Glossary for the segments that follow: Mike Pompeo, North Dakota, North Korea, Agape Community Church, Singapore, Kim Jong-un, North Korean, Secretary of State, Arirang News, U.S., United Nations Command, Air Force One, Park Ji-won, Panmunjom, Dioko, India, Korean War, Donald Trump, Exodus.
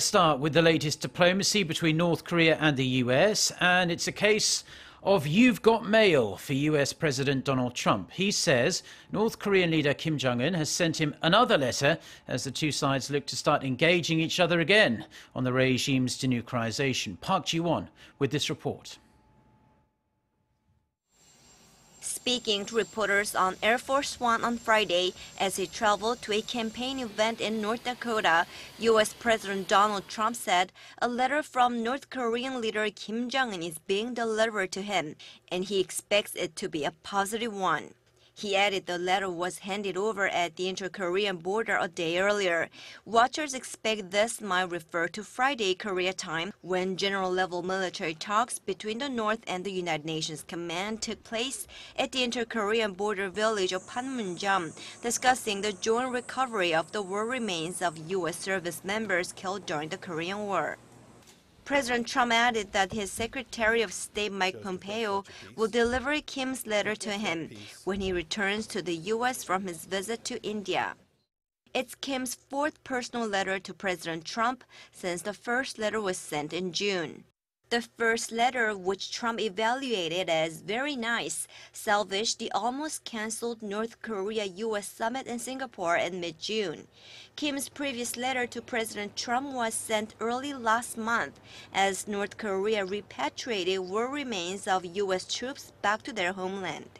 Let's start with the latest diplomacy between North Korea and the US, and it's a case of you've got mail for US President Donald Trump. He says North Korean leader Kim Jong-un has sent him another letter as the two sides look to start engaging each other again on the regime's denuclearization. Park Ji-won with this report. Speaking to reporters on Air Force One on Friday as he traveled to a campaign event in North Dakota, U.S. President Donald Trump said a letter from North Korean leader Kim Jong-un is being delivered to him, and he expects it to be a positive one. He added the letter was handed over at the inter-Korean border a day earlier. Watchers expect this might refer to Friday Korea time, when general-level military talks between the North and the United Nations Command took place at the inter-Korean border village of Panmunjom, discussing the joint recovery of the war remains of U.S. service members killed during the Korean War. President Trump added that his Secretary of State, Mike Pompeo, will deliver Kim's letter to him when he returns to the U.S. from his visit to India. It's Kim's fourth personal letter to President Trump since the first letter was sent in June. The first letter, which Trump evaluated as very nice, salvaged the almost-cancelled North Korea-U.S. summit in Singapore in mid-June. Kim's previous letter to President Trump was sent early last month as North Korea repatriated war remains of U.S. troops back to their homeland.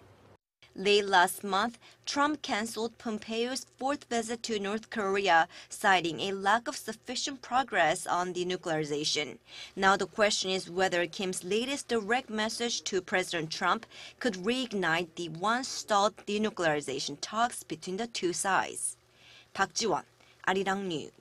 Late last month, Trump canceled Pompeo's fourth visit to North Korea, citing a lack of sufficient progress on denuclearization. Now the question is whether Kim's latest direct message to President Trump could reignite the once-stalled denuclearization talks between the two sides. Park Ji-won, Arirang News.